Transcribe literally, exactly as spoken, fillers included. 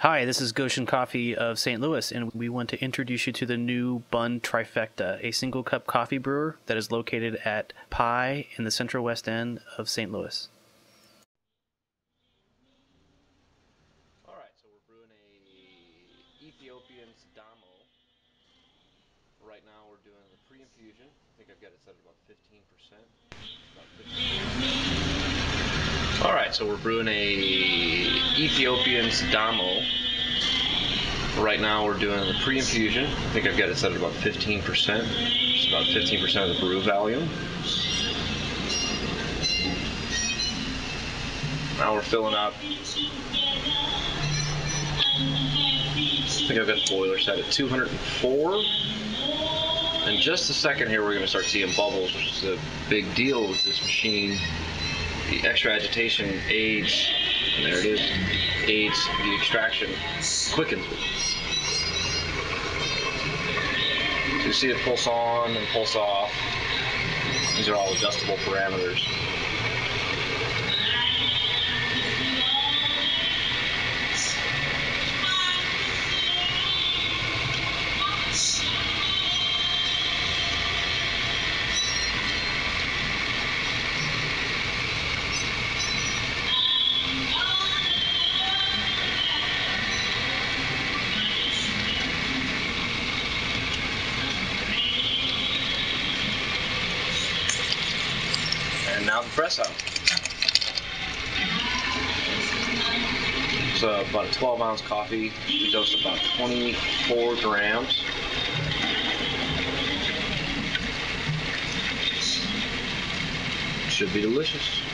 Hi, this is Goshen Coffee of Saint Louis, and we want to introduce you to the new Bun Trifecta, a single cup coffee brewer that is located at Pi in the Central West End of Saint Louis. All right, so we're brewing a Ethiopian Sidamo. Right now we're doing the pre-infusion. I think I've got it set at about fifteen percent. About fifteen percent. All right, so we're brewing a Ethiopian Sidamo. Right now we're doing the pre-infusion. I think I've got it set at about fifteen percent. It's about fifteen percent of the brew volume. Now we're filling up. I think I've got the boiler set at two hundred and four. In just a second here we're going to start seeing bubbles, which is a big deal with this machine. The extra agitation aids, and there it is, aids the extraction, quickens it. So you see it pulse on and pulse off. These are all adjustable parameters. Now the press out. So about a twelve ounce coffee. We dose about twenty-four grams. Should be delicious.